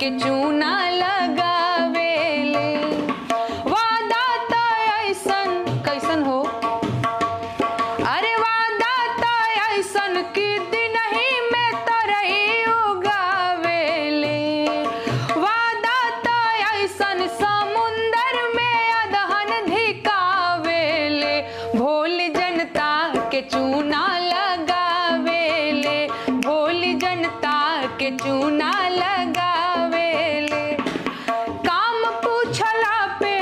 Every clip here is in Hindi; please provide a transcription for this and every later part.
के चूना लगावेले। वादा तो ऐसन कैसन हो, अरे वादा तो ऐसन कि दिन ही में तरई उगावेले। वादा तो ऐसन समुंदर में अदहन धिकावेले। भोली जनता के चूना लगावेले, भोली जनता के चूना लगावेले। काम पूछला पे,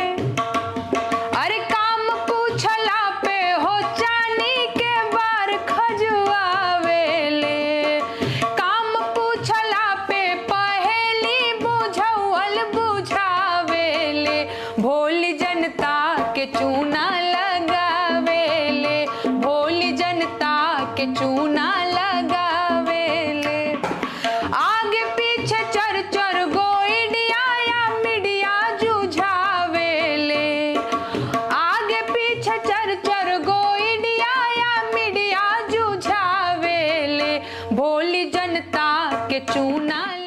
अरे काम पूछला पे हो चानी के बार खजुआवेले। काम पूछला पे पहेली बुझौल बुझावेले। भोली जनता के चूना लगावेले, भोली जनता के चूना लगावेले। आगे पीछे चर चर गो इंडिया या मीडिया जुझावेले। आगे पीछे चर चर गो इंडिया या मीडिया जुझावेले। भोली जनता के चूना